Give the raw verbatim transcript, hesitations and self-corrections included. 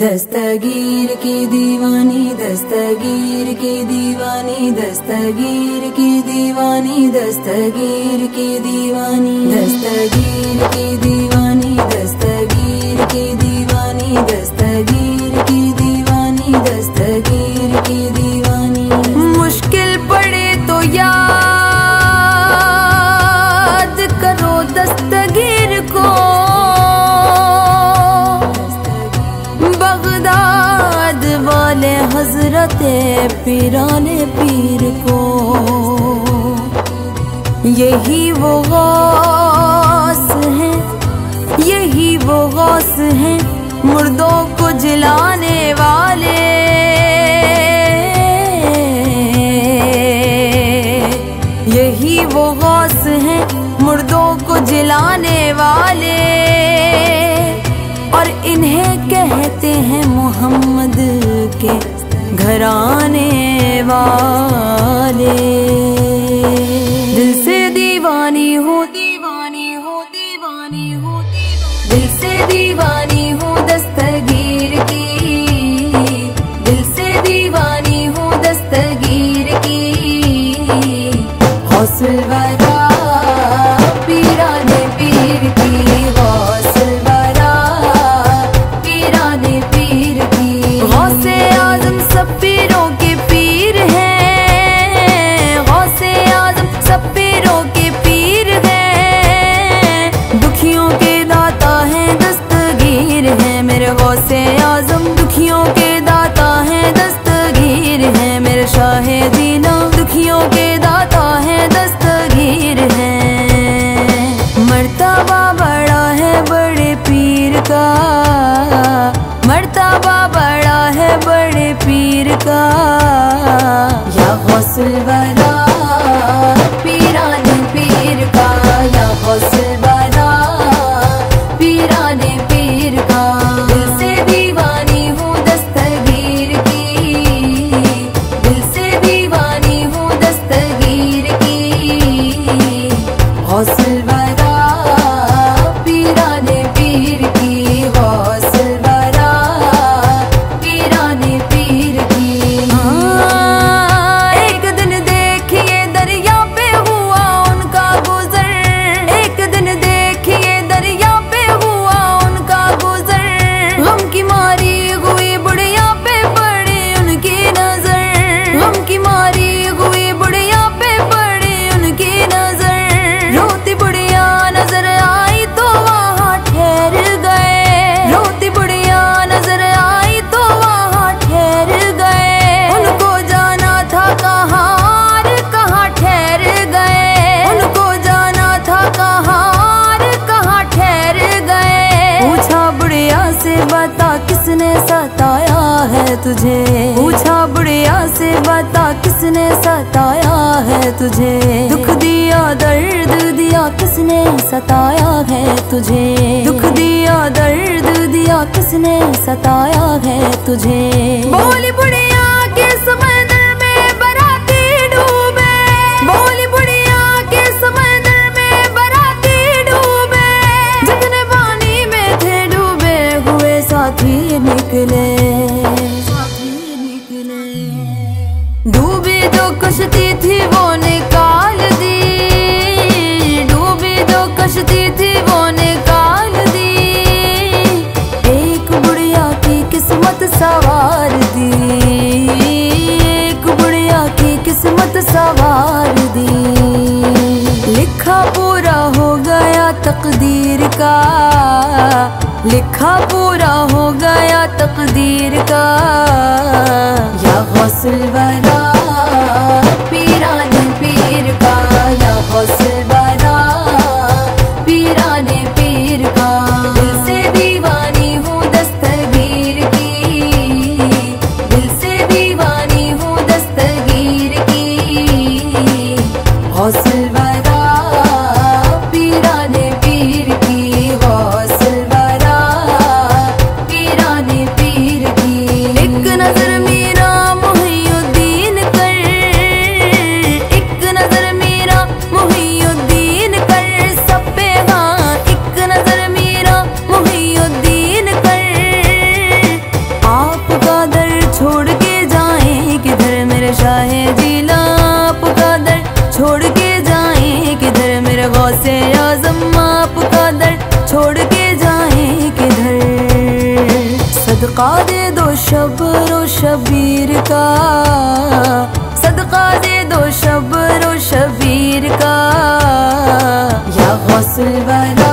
दस्तगीर की दीवानी दस्तगीर की दीवानी दस्तगीर की दीवानी दस्तगीर की दीवानी दस्तगीर की दीवानी दस्तगीर की दीवानी दस्तगीर की दीवानी दस्तगीर की दीवानी। मुश्किल पड़े तो याद करो दस्तगीर को, बगदाद वाले हजरते पिराने पीर को। यही वो गौस है, यही वो गौस है, मुर्दों को जिलाने वाले। यही वो गौस है, मुर्दों को जिलाने वाले। और इन्हें कहते हैं मोहम्मद के घराने वाले। दिल से दीवानी हो दीवानी हो दीवानी हो दीवानी, दिल से दीवानी हो दस्तगीर की, दिल से दीवानी हो दस्तगीर की। हौसल वाला पीराने पीर की, हौसल गौसे आजम दुखियों के दाता हैं दस्तगीर हैं। मेरे शाहे दीना दुखियों के दाता हैं दस्तगीर हैं। मर्तबा बड़ा है बड़े पीर का, मर्तबा बड़ा है बड़े पीर का। या गौसल वाला पीराने पीर का, या गौसल वाला पीराने पीर का। किसने सताया है तुझे, पूछा बुढ़िया से बता किसने सताया है तुझे। दुख दिया दर्द दिया किसने सताया है तुझे, दुख दिया दर्द दिया किसने सताया है तुझे। बोली बुढ़िया के समंदर में बराती डूबे, बोली बुढ़िया के समंदर में बराती डूबे। जितने पानी में थे डूबे हुए साथी निकले, डूबी जो कश्ती थी वो निकाल दी, डूबी जो कश्ती थी वो निकाल दी। एक बुढ़िया की किस्मत सवार दी, एक बुढ़िया की किस्मत सवार दी। लिखा पूरा हो गया तकदीर का, लिखा पूरा हो गया तकदीर का। या गौसल वाला पीराने पीर का, या गौसल वाला पीराने पीर का। दिल से दीवानी हूँ दस्तगीर की, दिल से दीवानी हूँ दस्तगीर की। गौसल वाला पीराने पीर की, गौसल नजर मीरा मुहिउद्दीन सदका दे दो शब्र शबीर का, सदका दे दो शब्र शबीर का, या गौसल वाला।